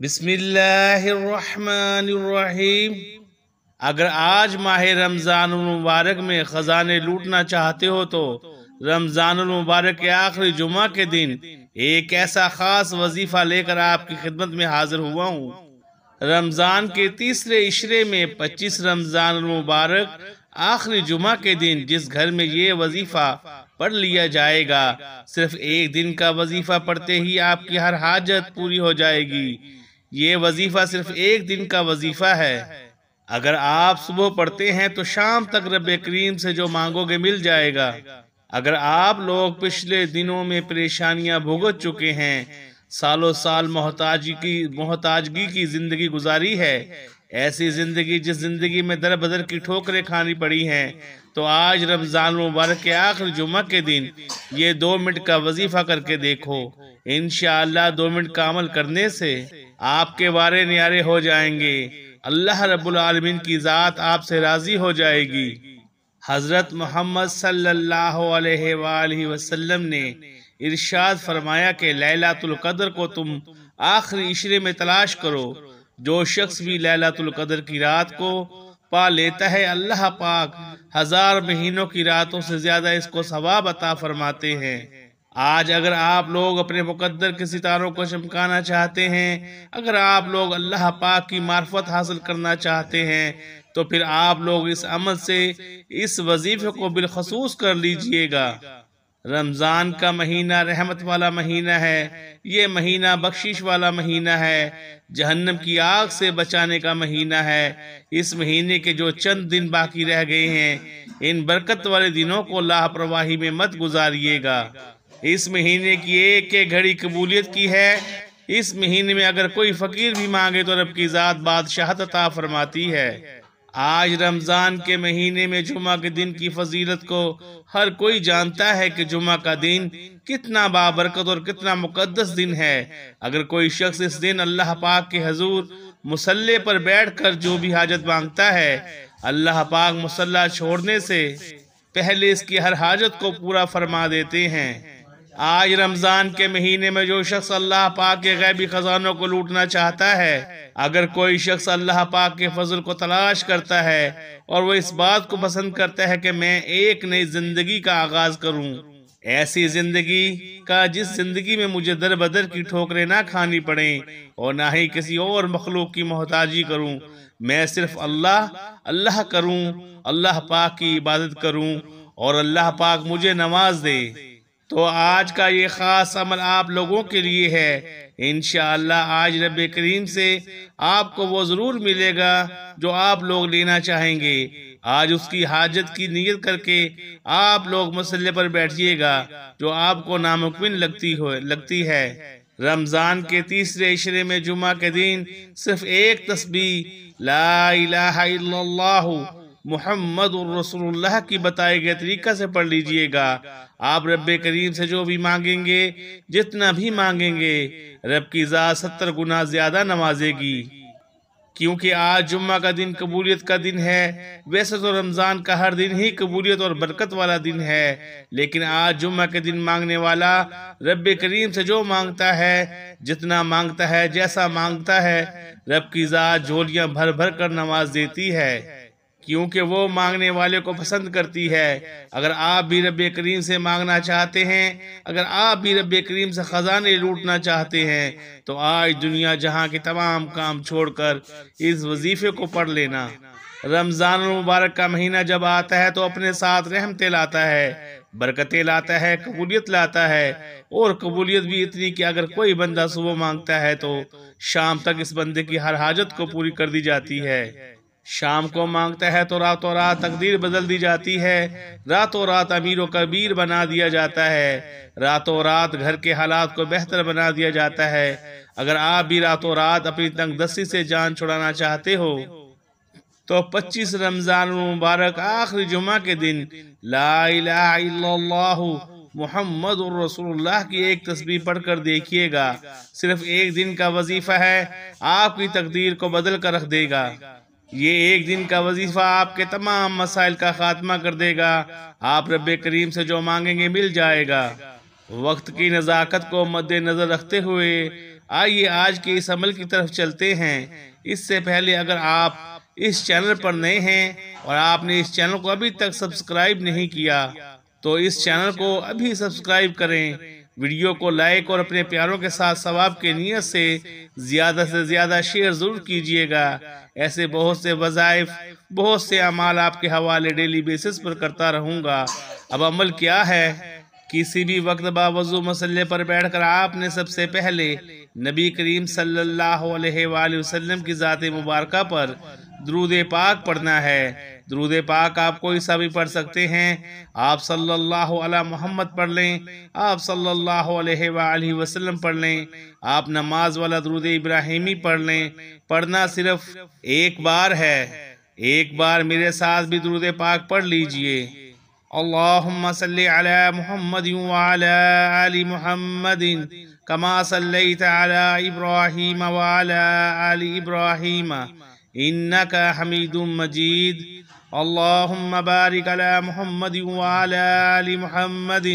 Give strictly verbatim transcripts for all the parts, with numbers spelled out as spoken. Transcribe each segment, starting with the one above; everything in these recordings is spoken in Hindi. बिस्मिल्लाहिर्रहमानिर्रहीम। अगर आज माह रमज़ान मुबारक में खजाने लूटना चाहते हो तो रमज़ान मुबारक के आखिरी जुमा के दिन एक ऐसा खास वजीफा लेकर आपकी खिदमत में हाजिर हुआ हूँ। रमज़ान के तीसरे इशरे में पच्चीस रमज़ान मुबारक आखिरी जुमा के दिन जिस घर में ये वजीफा पढ़ लिया जाएगा, सिर्फ एक दिन का वजीफा पढ़ते ही आपकी हर हाजत पूरी हो जाएगी। ये वजीफा सिर्फ एक दिन का वजीफा है। अगर आप सुबह पढ़ते हैं तो शाम तक रब करीम से जो मांगोगे मिल जाएगा। अगर आप लोग पिछले दिनों में परेशानियां भुगत चुके हैं, सालों साल मोहताजी की मोहताजगी की जिंदगी गुजारी है, ऐसी जिंदगी जिस जिंदगी में दर बदर की ठोकरें खानी पड़ी हैं, तो आज रमज़ान मुबारक के आखिर जुमा के दिन ये दो मिनट का वजीफा करके देखो। इंशाअल्लाह दो मिनट का अमल करने से आपके वारे न्यारे हो जाएंगे। अल्लाह रब्बुल आलमीन की ज़ात आपसे राज़ी हो जाएगी। हज़रत मोहम्मद सल्लल्लाहु अलैहि वसल्लम ने इरशाद फरमाया कि लैलातुल कद्र को तुम आखिरी इशरे में तलाश करो। जो शख्स भी लैलातुल कद्र की रात को पा लेता है, अल्लाह पाक हजार महीनों की रातों से ज्यादा इसको सवाब अता फरमाते हैं। आज अगर आप लोग अपने मुकद्दर के सितारों को चमकाना चाहते हैं, अगर आप लोग अल्लाह पाक की मार्फत हासिल करना चाहते हैं, तो फिर आप लोग इस अमल से इस वजीफे को बिलखसूस कर लीजिएगा। रमज़ान का महीना रहमत वाला महीना है, ये महीना बख्शिश वाला महीना है, जहन्नम की आग से बचाने का महीना है। इस महीने के जो चंद दिन बाकी रह गए हैं, इन बरकत वाले दिनों को लापरवाही में मत गुजारिएगा। इस महीने की एक एक घड़ी कबूलियत की है। इस महीने में अगर कोई फ़कीर भी मांगे तो रब की ज़ात बादशाहत अता फरमाती है। आज रमज़ान के महीने में जुमा के दिन की फजीलत को हर कोई जानता है कि जुमा का दिन कितना बाबरकत और कितना मुकद्दस दिन है। अगर कोई शख्स इस दिन अल्लाह पाक के हजूर मुसल्ले पर बैठकर जो भी हाजत मांगता है, अल्लाह पाक मुसल्ला छोड़ने से पहले इसकी हर हाजत को पूरा फरमा देते हैं। आज रमज़ान के महीने में जो शख्स अल्लाह पाक के गैबी खजानों को लूटना चाहता है, अगर कोई शख्स अल्लाह पाक के फजल को तलाश करता है और वह इस बात को पसंद करता है कि मैं एक नई जिंदगी का आगाज़ करूं, ऐसी जिंदगी का जिस जिंदगी में मुझे दर बदर की ठोकरें ना खानी पड़ें और ना ही किसी और मखलूक की मोहताजी करूं, मैं सिर्फ अल्लाह अल्लाह करूं, अल्लाह पाक की इबादत करूं और अल्लाह पाक मुझे नवाज दे, तो आज का ये ख़ास अमल आप लोगों के लिए है। इंशाअल्लाह आज रब करीम से आपको वो ज़रूर मिलेगा जो आप लोग लेना चाहेंगे। आज उसकी हाजत की नीयत करके आप लोग मसल्ले पर बैठिएगा जो आपको नामुमकिन लगती हो लगती है। रमज़ान के तीसरे इशरे में जुमा के दिन सिर्फ एक तस्बीह ला इलाहा इल्लल्लाह मुहम्मदुर रसूलुल्लाह की बताए गए तरीक़ा से पढ़ लीजिएगा। आप रब करीम से जो भी मांगेंगे, जितना भी मांगेंगे, रब की ज़ात सत्तर गुना ज़्यादा नवाजेगी। क्योंकि आज जुम्मा का दिन कबूलियत का दिन है। वैसे तो रमज़ान का हर दिन ही कबूलियत और बरकत वाला दिन है, लेकिन आज जुम्मा के दिन मांगने वाला रब करीम से जो मांगता है, जितना मांगता है, जैसा मांगता है, रब की ज़ात झोलियाँ भर भर कर नवाज देती है, क्योंकि वो मांगने वाले को पसंद करती है। अगर आप भी रब करीम से मांगना चाहते हैं, अगर आप भी रब करीम से ख़जाने लूटना चाहते हैं, तो आज दुनिया जहां के तमाम काम छोड़कर इस वजीफे को पढ़ लेना। रमज़ान मुबारक का महीना जब आता है तो अपने साथ रहमतें लाता है, बरकतें लाता है, कबूलियत लाता है, और कबूलियत भी इतनी कि अगर कोई बंदा सुबह मांगता है तो शाम तक इस बंदे की हर हाजत को पूरी कर दी जाती है। शाम को मांगता है तो रातों रात तकदीर बदल दी जाती है, रातों रात अमीरों कबीर बना दिया जाता है, रातों रात घर के हालात को बेहतर बना दिया जाता है। अगर आप भी रातों रात अपनी तंगदस्ती से जान छुड़ाना चाहते हो तो पच्चीस रमज़ान मुबारक आखिरी जुमा के दिन ला इलाहा इल्लल्लाह मुहम्मदुर रसूलुल्लाह की एक तस्बीह पढ़कर देखिएगा। सिर्फ एक दिन का वजीफा है, आपकी तकदीर को बदल कर रख देगा। ये एक दिन का वजीफा आपके तमाम मसाइल का खात्मा कर देगा। आप रब करीम से जो मांगेंगे मिल जाएगा। वक्त की नज़ाकत को मद्देनज़र रखते हुए आइए आज के इस अमल की तरफ चलते हैं। इससे पहले अगर आप इस चैनल पर नए हैं और आपने इस चैनल को अभी तक सब्सक्राइब नहीं किया तो इस चैनल को अभी सब्सक्राइब करें, वीडियो को लाइक और अपने प्यारों के साथ सवाब के नियत से ज़्यादा से ज़्यादा शेयर ज़रूर कीजिएगा। ऐसे बहुत से वज़ाइफ, बहुत से अमाल आपके हवाले डेली बेसिस पर करता रहूँगा। अब अमल क्या है? किसी भी वक्त बावजू मसल्ले पर बैठकर आपने सबसे पहले नबी करीम सल्लल्लाहु अलैहि वसल्लम की ज़ात मुबारका पर दुरूद पाक पढ़ना है। दुरूद पाक आप कोई सा भी पढ़ सकते हैं। आप सल्लल्लाहु अला मोहम्मद पढ़ लें, आप सल्लल्लाहु अलैहि वसल्लम पढ़ लें, आप नमाज वाला दुरूद इब्राहिमी पढ़ लें। पढ़ना सिर्फ एक बार है। एक बार मेरे साथ भी दुरूद पाक पढ़ लीजिए। अल्लाहुम्मा सल्ली अला मुहम्मद व अला आलि मुहम्मद कमा सल्लैत अला इब्राहिम व अला आलि इब्राहिम इन्नका हमीदुम मजीद। अल्लाहुम्मा बारिक अला मुहम्मद व अला आलि मुहम्मद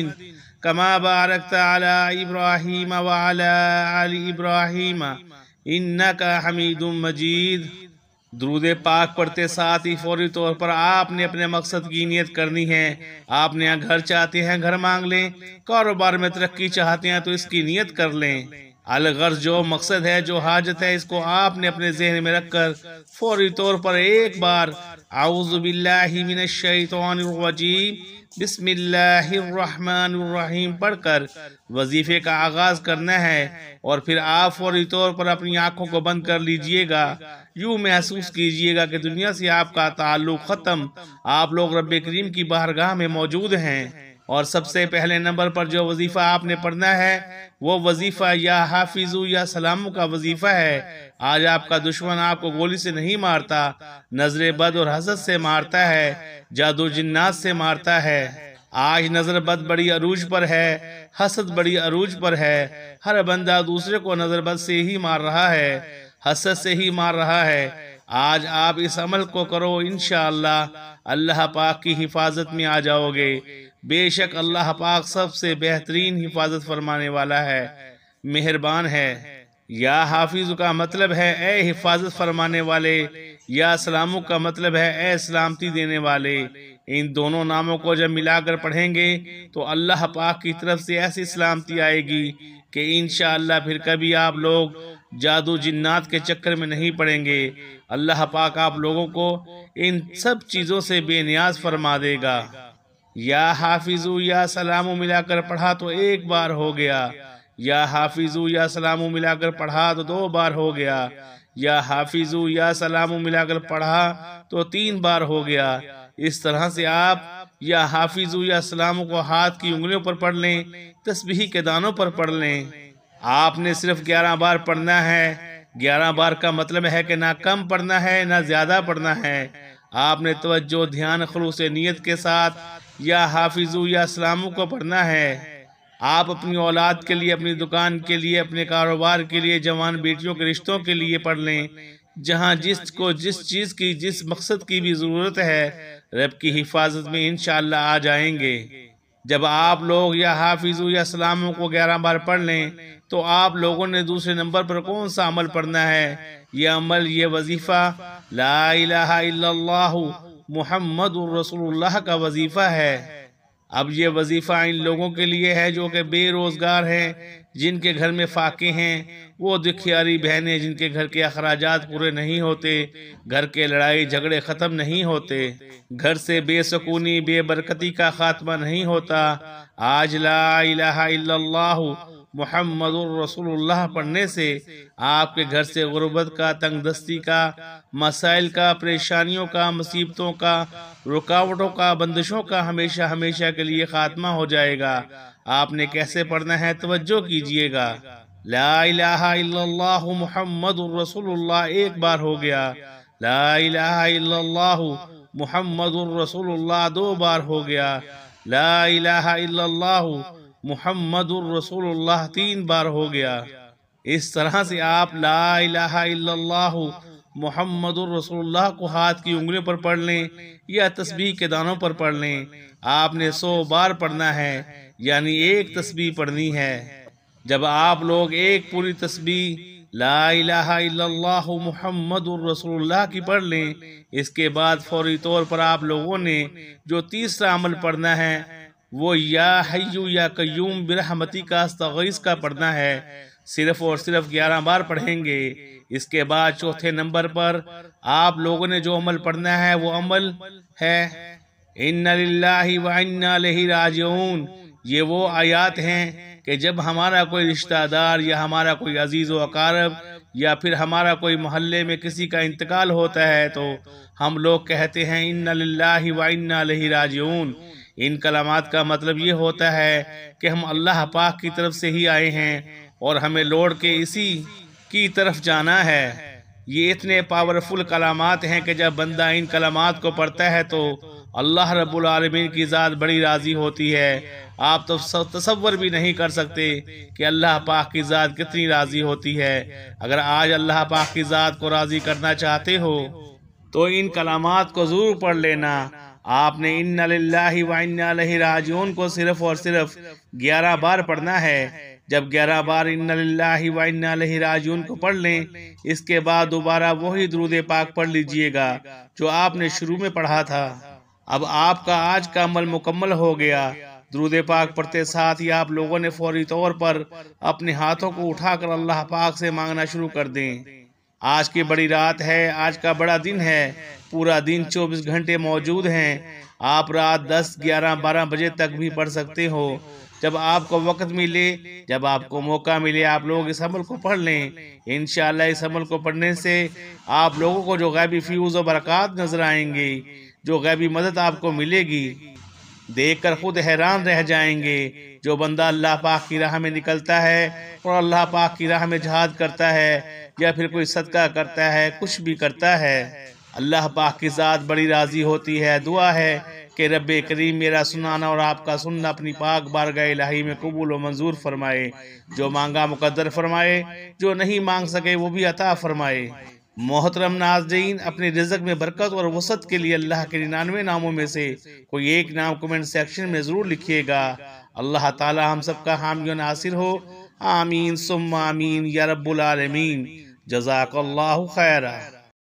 कमा बारकत अला इब्राहिम व अला आलि इब्राहिम इन्नका हमीदुम मजीद। दुरूद पाक पढ़ते साथ ही फौरी तौर पर आपने अपने मकसद की नियत करनी है। आपने यहाँ घर चाहते हैं, घर मांग लें। कारोबार में तरक्की चाहते हैं तो इसकी नियत कर लें। अलगर्ज जो मकसद है, जो हाजत है, इसको आपने अपने जहन में रखकर फौरी तौर पर एक बार आऊज़ु बिल्लाहि मिनश शैतानिर रजीम बिस्मिल्लाहिर्रहमानिर्रहीम पढ़कर वजीफे का आगाज़ करना है। और फिर आप फौरी तौर पर अपनी आँखों को बंद कर लीजिएगा। यूँ महसूस कीजिएगा कि दुनिया से आपका ताल्लुक़ ख़त्म, आप लोग रब्बे करीम की बारगाह में मौजूद हैं। और सबसे पहले नंबर पर जो वजीफ़ा आपने पढ़ना है वो वजीफ़ा या हाफिजू या सलामू का वजीफ़ा है। आज आपका दुश्मन आपको गोली से नहीं मारता, नजर बद और हसद से मारता है, जादू जिन्नात से मारता है। आज नजर बद बड़ी अरूज पर है, हसद बड़ी अरूज पर है। हर बंदा दूसरे को नजर बद से ही मार रहा है, हसद से ही मार रहा है। आज आप इस अमल को करो, इंशाअल्लाह अल्लाह पाक की हिफाजत में आ जाओगे। बेशक अल्लाह पाक सबसे बेहतरीन हिफाजत फरमाने वाला है, मेहरबान है। या हाफिज का मतलब है ए हिफाजत फरमाने वाले, या सलामू का मतलब है ए सलामती देने वाले। इन दोनों नामों को जब मिलाकर पढ़ेंगे तो अल्लाह पाक की तरफ से ऐसी सलामती आएगी कि इंशाअल्लाह फिर कभी आप लोग जादू जिन्नात के चक्कर में नहीं पड़ेंगे। अल्लाह पाक आप लोगों को इन सब चीज़ों से बेनियाज फरमा देगा। या हाफिजू या सलामू मिलाकर पढ़ा तो एक बार हो गया, या हाफिजू या सलामू मिलाकर पढ़ा तो दो बार हो गया, या हाफिजू या सलामू मिलाकर पढ़ा तो तीन बार हो गया। इस तरह से आप या हाफिजू या सलामू को हाथ की उंगलियों पर पढ़ लें, तस्बीह के दानों पर पढ़ लें। आपने सिर्फ ग्यारह बार पढ़ना है। ग्यारह बार का मतलब है कि ना कम पढ़ना है ना ज़्यादा पढ़ना है। आपने तवज्जो, ध्यान, खलूस नीयत के साथ या हाफिजू या सलामू को पढ़ना है। आप अपनी औलाद के लिए, अपनी दुकान के लिए, अपने कारोबार के लिए, जवान बेटियों के रिश्तों के लिए पढ़ लें। जहाँ जिस को जिस चीज़ की, जिस मकसद की भी ज़रूरत है, रब की हिफाजत में इंशाअल्लाह आ जाएंगे। जब आप लोग या हाफिजू या सलामों को ग्यारह बार पढ़ लें तो आप लोगों ने दूसरे नंबर पर कौन सा अमल पढ़ना है? यह अमल, ये वजीफ़ा ला इलाहा इल्लल्लाह मुहम्मदुर रसूलुल्लाह का वजीफ़ा है। अब ये वजीफ़ा इन लोगों के लिए है जो कि बेरोज़गार हैं, जिनके घर में फाके हैं, वो दुखियारी बहनें जिनके घर के अखराजात पूरे नहीं होते, घर के लड़ाई झगड़े ख़त्म नहीं होते, घर से बेसकूनी बेबरकती का खात्मा नहीं होता। आज ला इलाहा इल्लल्लाह मुहम्मदुर रसूलुल्लाह पढ़ने से आपके घर से गुर्बत का, तंगदस्ती का, मसाइल का, परेशानियों का, मुसीबतों का, रुकावटों का, बंदिशों का हमेशा हमेशा के लिए खात्मा हो जाएगा। आपने कैसे पढ़ना है तवज्जो कीजिएगा। ला इलाहा इल्लल्लाह मुहम्मदुर रसूलुल्लाह एक बार हो गया, ला इलाहा इल्लल्लाह मुहम्मदुर रसूलुल्लाह दो बार हो गया, ला इलाहा इल्लल्लाह मुहम्मदुर रसूलुल्लाह तीन बार हो गया। इस तरह से आप ला इलाहा इल्लल्लाह मुहम्मदुर रसूलुल्लाह को हाथ की उंगलियों पर पढ़ लें या तस्बीह के दानों पर पढ़ लें। आपने सौ बार पढ़ना है, यानी एक तस्बीह पढ़नी है। जब आप लोग एक पूरी तस्बीह ला इलाहा इल्लल्लाह मुहम्मदुर रसूलुल्लाह की पढ़ लें, इसके बाद फौरी तौर पर आप लोगों ने जो तीसरा अमल पढ़ना है वो या हय्यू या कय्यूम बिरहमती का अस्तगीस का पढ़ना है, सिर्फ और सिर्फ ग्यारह बार पढ़ेंगे। इसके बाद चौथे नंबर पर आप लोगों ने जो अमल पढ़ना है वो अमल है इन्ना लिल्लाहि व इन्ना इलैहि राजिऊन। ये वो आयात हैं कि जब हमारा कोई रिश्तेदार या हमारा कोई अजीज़ व अकारब या फिर हमारा कोई मोहल्ले में किसी का इंतकाल होता है तो हम लोग कहते हैं इन्ना लिल्लाहि व इन्ना इलैहि राजिऊन। इन कलामात का मतलब ये होता है कि हम अल्लाह पाक की तरफ से ही आए हैं और हमें लौट के इसी की तरफ जाना है। ये इतने पावरफुल कलामात हैं कि जब बंदा इन कलामात को पढ़ता है तो अल्लाह रब्बुल आलमीन की ज़ात बड़ी राज़ी होती है। आप तो तसव्वुर भी नहीं कर सकते कि अल्लाह पाक की ज़ात कितनी राज़ी होती है। अगर आज अल्लाह पाक की ज़ात को राज़ी करना चाहते हो तो इन कलामात को ज़रूर पढ़ लेना। आपने इन्ना लिल्लाहि व इन्ना इलैहि राजिऊन को सिर्फ और सिर्फ ग्यारह बार पढ़ना है। जब ग्यारह बार इन्ना लिल्लाहि व इन्ना इलैहि राजिऊन को पढ़ लें, इसके बाद दोबारा वही दुरूद पाक पढ़ लीजिएगा जो आपने शुरू में पढ़ा था। अब आपका आज का अमल मुकम्मल हो गया। दुरूद पाक पढ़ते साथ ही आप लोगों ने फौरी तौर पर अपने हाथों को उठाकर अल्लाह पाक से मांगना शुरू कर दें। आज की बड़ी रात है, आज का बड़ा दिन है, पूरा दिन चौबीस घंटे मौजूद हैं। आप रात दस, ग्यारह, बारह बजे तक भी पढ़ सकते हो। जब आपको वक्त मिले, जब आपको मौका मिले, आप लोग इस अमल को पढ़ लें। इंशाअल्लाह इस अमल को पढ़ने से आप लोगों को जो गैबी फ्यूज़ और बरक़ात नज़र आएंगे, जो गैबी मदद आपको मिलेगी, देखकर खुद हैरान रह जाएंगे। जो बंदा अल्लाह पाक की राह में निकलता है और अल्लाह पाक की राह में जिहाद करता है या फिर कोई सदका करता है, कुछ भी करता है, अल्लाह पाक की ज़ात बड़ी राज़ी होती है। दुआ है कि रब करीम मेरा सुनाना और आपका सुनना अपनी पाक बारगाह इलाही में कबूल और मंजूर फरमाए। जो मांगा मुकद्दर फरमाए, जो नहीं मांग सके वो भी अता फरमाए। मोहतरम नाज़रीन, अपने रिज़्क़ में बरकत और वसत के लिए अल्लाह के निन्यानवे नामों में से कोई एक नाम कमेंट सेक्शन में ज़रूर लिखिएगा। अल्लाह ताला हम सबका हामी और नासिर हो। आमीन सुम्मा आमीन या रब्बुल आलमीन। जज़ाकल्लाहु खैरा।